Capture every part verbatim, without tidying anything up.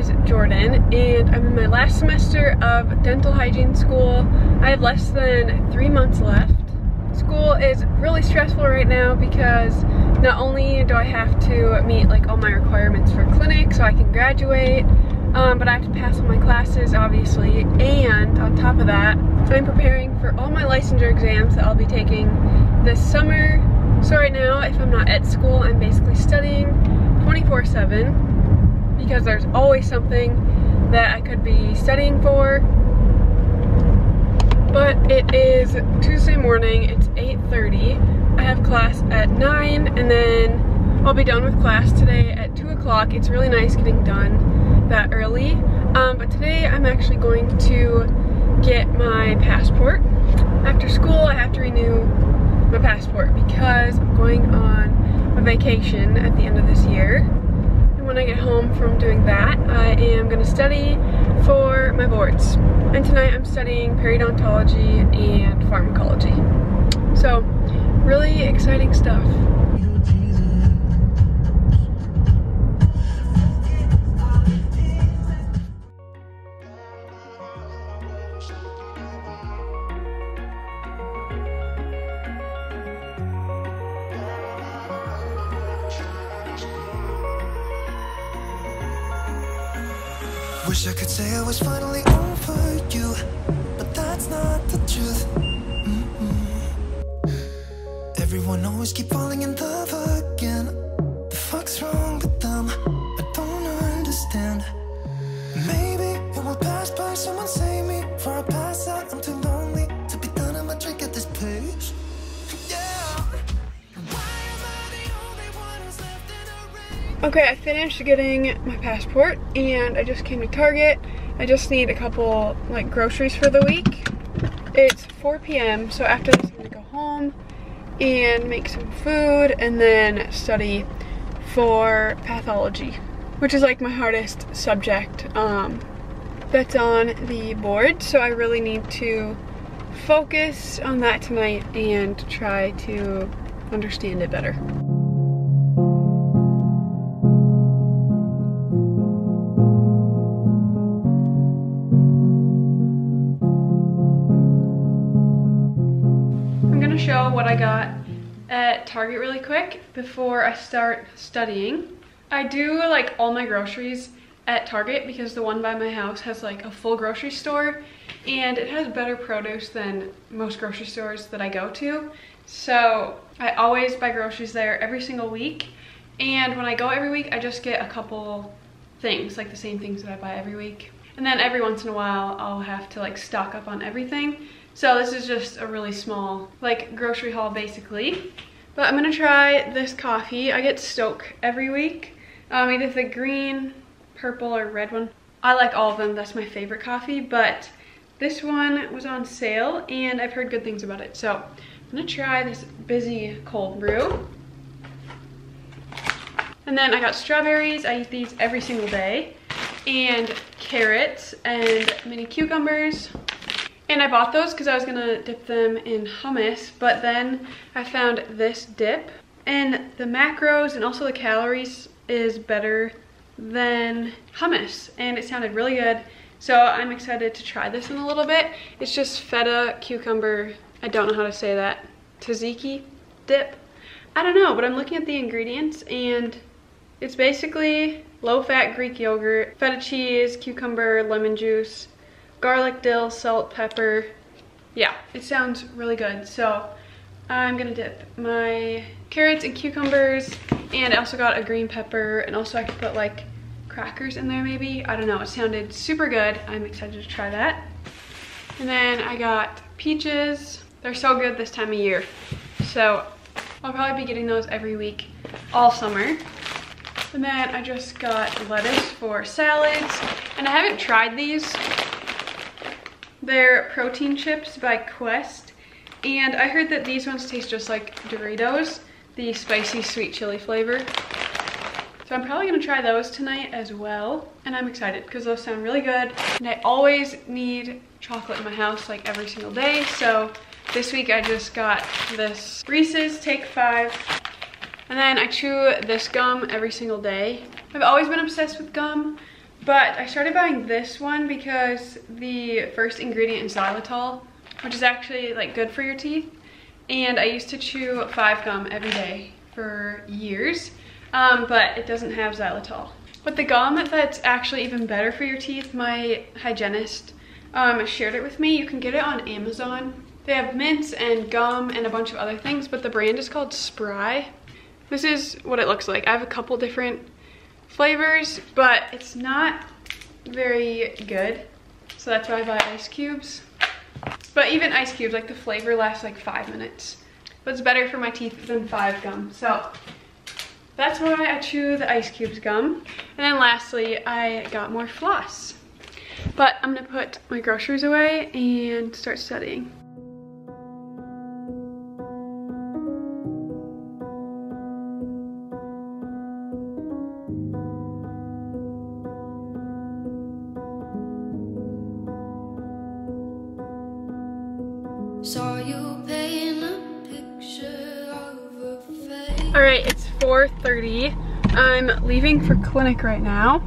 is Jordyn, and I'm in my last semester of dental hygiene school. I have less than three months left. School is really stressful right now because not only do I have to meet like all my requirements for clinic so I can graduate, um, but I have to pass all my classes obviously, and on top of that I'm preparing for all my licensure exams that I'll be taking this summer. So right now if I'm not at school I'm basically studying twenty-four seven because there's always something that I could be studying for. But it is Tuesday morning, it's eight thirty. I have class at nine and then I'll be done with class today at two o'clock. It's really nice getting done that early. Um, but today I'm actually going to get my passport. After school I have to renew my passport because I'm going on a vacation at the end of this year. And when I get home from doing that, I am going to study for my boards. And tonight I'm studying periodontology and pharmacology. So, really exciting stuff. Wish I could say I was finally over you, but that's not the truth. Mm-mm. Everyone always keep falling in love again. The fuck's wrong with them? I don't understand. Maybe it will pass by, someone save me before I pass out. I'm too lonely to be done on my drink at this pace. Okay, I finished getting my passport and I just came to Target. I just need a couple like groceries for the week. It's four p m so after this I'm gonna go home and make some food and then study for pathology, which is like my hardest subject um, that's on the board. So I really need to focus on that tonight and try to understand it better. Show what I got at Target really quick before I start studying. I do like all my groceries at Target because the one by my house has like a full grocery store and it has better produce than most grocery stores that I go to. So I always buy groceries there every single week, and when I go every week I just get a couple things, like the same things that I buy every week. And then every once in a while I'll have to like stock up on everything. So this is just a really small, like, grocery haul, basically. But I'm going to try this coffee. I get Stok every week. Um, either the green, purple, or red one. I like all of them. That's my favorite coffee. But this one was on sale, and I've heard good things about it. So I'm going to try this Busy cold brew. And then I got strawberries. I eat these every single day. And carrots and mini cucumbers. And I bought those because I was gonna dip them in hummus, but then I found this dip. And the macros and also the calories is better than hummus. And it sounded really good. So I'm excited to try this in a little bit. It's just feta, cucumber, I don't know how to say that, tzatziki dip. I don't know, but I'm looking at the ingredients and it's basically low-fat Greek yogurt, feta cheese, cucumber, lemon juice, garlic, dill, salt, pepper. Yeah, it sounds really good. So I'm gonna dip my carrots and cucumbers, and I also got a green pepper, and also I could put like crackers in there maybe. I don't know, it sounded super good. I'm excited to try that. And then I got peaches. They're so good this time of year. So I'll probably be getting those every week all summer. And then I just got lettuce for salads, and I haven't tried these. They're protein chips by Quest, and I heard that these ones taste just like Doritos, the spicy sweet chili flavor. So I'm probably gonna try those tonight as well, and I'm excited because those sound really good. And I always need chocolate in my house, like every single day. So this week I just got this Reese's Take Five, and then I chew this gum every single day. I've always been obsessed with gum, But I started buying this one because the first ingredient is xylitol, which is actually like good for your teeth. And I used to chew five gum every day for years, um, but it doesn't have xylitol. But the gum that's actually even better for your teeth, my hygienist um, shared it with me. You can get it on Amazon. They have mints and gum and a bunch of other things, but the brand is called Spry. This is what it looks like. I have a couple different flavors, but it's not very good. So that's why I buy ice cubes. But even ice cubes, like the flavor lasts like five minutes. But it's better for my teeth than five gum. So that's why I chew the ice cubes gum. And then lastly, I got more floss. But I'm gonna put my groceries away and start studying. Alright, it's four thirty. I'm leaving for clinic right now.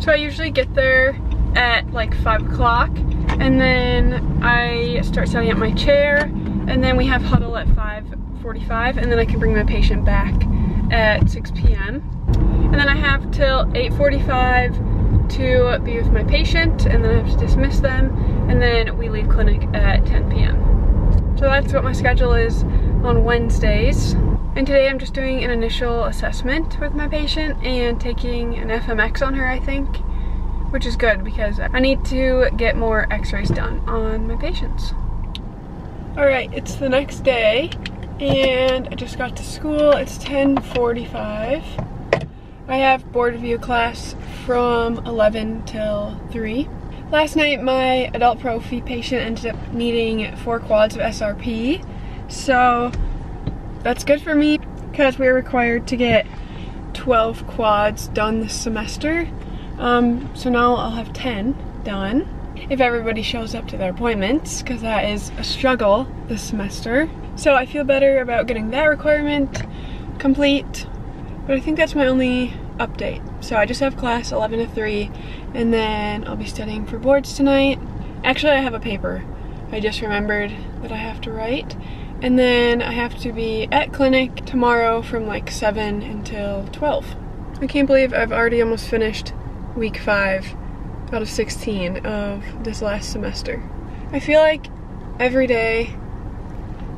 So I usually get there at like five o'clock, and then I start setting up my chair, and then we have huddle at five forty-five, and then I can bring my patient back at six p m And then I have till eight forty-five to be with my patient, and then I have to dismiss them, and then we leave clinic at ten p m So that's what my schedule is on Wednesdays. And today I'm just doing an initial assessment with my patient and taking an F M X on her, I think, which is good because I need to get more x-rays done on my patients. All right, it's the next day and I just got to school. It's ten forty-five. I have board review class from eleven till three. Last night, my adult pro-fee patient ended up needing four quads of S R P. So that's good for me because we're required to get twelve quads done this semester. Um, so now I'll have ten done if everybody shows up to their appointments, because that is a struggle this semester. So I feel better about getting that requirement complete. But I think that's my only update. So I just have class eleven to three, and then I'll be studying for boards tonight. Actually, I have a paper I just remembered that I have to write. And then I have to be at clinic tomorrow from like seven until twelve. I can't believe I've already almost finished week five out of sixteen of this last semester. I feel like every day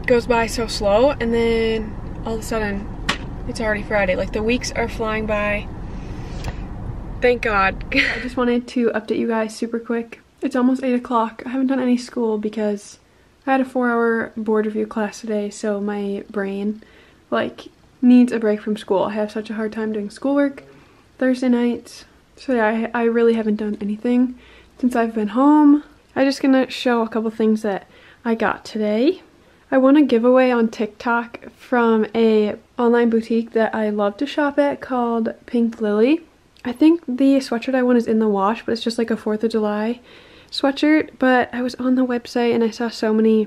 goes by so slow, and then all of a sudden it's already Friday. Like the weeks are flying by. Thank God. I just wanted to update you guys super quick. It's almost eight o'clock. I haven't done any school because I had a four-hour board review class today, so my brain, like, needs a break from school. I have such a hard time doing schoolwork Thursday nights. So yeah, I, I really haven't done anything since I've been home. I'm just gonna show a couple things that I got today. I won a giveaway on TikTok from a online boutique that I love to shop at called Pink Lily. I think the sweatshirt I won is in the wash, but it's just like a fourth of July sweatshirt. But I was on the website and I saw so many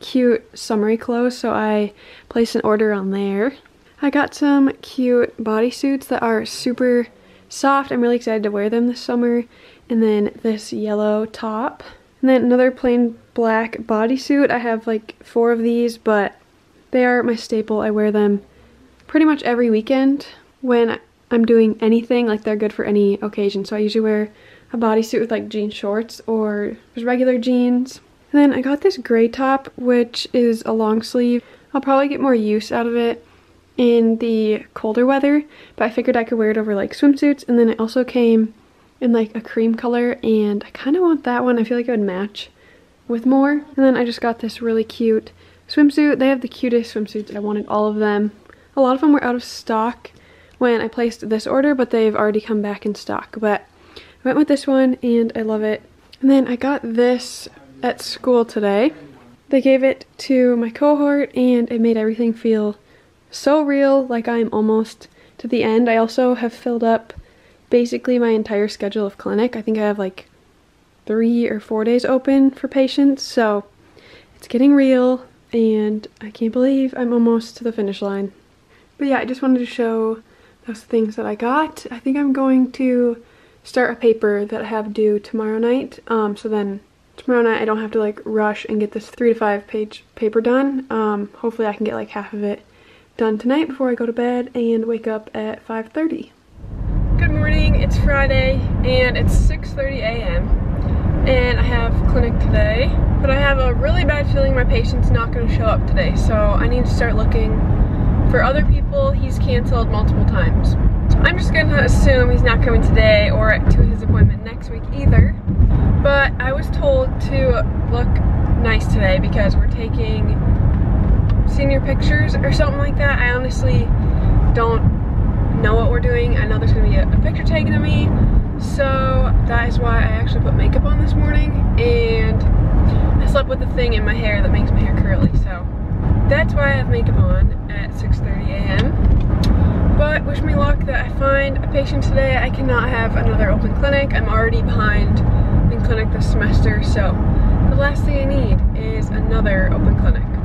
cute summery clothes, so I placed an order on there. I got some cute bodysuits that are super soft. I'm really excited to wear them this summer. And then this yellow top. And then another plain black bodysuit. I have like four of these, but they are my staple. I wear them pretty much every weekend when I'm doing anything. Like they're good for any occasion. So I usually wear a bodysuit with like jean shorts or just regular jeans. And then I got this gray top, which is a long sleeve. I'll probably get more use out of it in the colder weather, but I figured I could wear it over like swimsuits. And then it also came in like a cream color, and I kind of want that one. I feel like it would match with more. And then I just got this really cute swimsuit. They have the cutest swimsuits. I wanted all of them. A lot of them were out of stock when I placed this order, but they've already come back in stock. But I went with this one and I love it. And then I got this at school today. They gave it to my cohort and it made everything feel so real, like I'm almost to the end. I also have filled up basically my entire schedule of clinic. I think I have like three or four days open for patients, so it's getting real and I can't believe I'm almost to the finish line. But yeah, I just wanted to show those things that I got. I think I'm going to start a paper that I have due tomorrow night. Um, so then tomorrow night I don't have to like rush and get this three to five page paper done. Um, hopefully I can get like half of it done tonight before I go to bed and wake up at five thirty. Good morning, it's Friday and it's six thirty a m and I have clinic today, but I have a really bad feeling my patient's not going to show up today, so I need to start looking for other people. He's canceled multiple times. I'm just going to assume he's not coming today or to his appointment next week either, but I was told to look nice today because we're taking senior pictures or something like that. I honestly don't know what we're doing. I know there's going to be a, a picture taken of me, so that is why I actually put makeup on this morning, and I slept with a thing in my hair that makes my hair curly, so that's why I have makeup on at six thirty a m But wish me luck that I find a patient today. I cannot have another open clinic. I'm already behind in clinic this semester, so the last thing I need is another open clinic.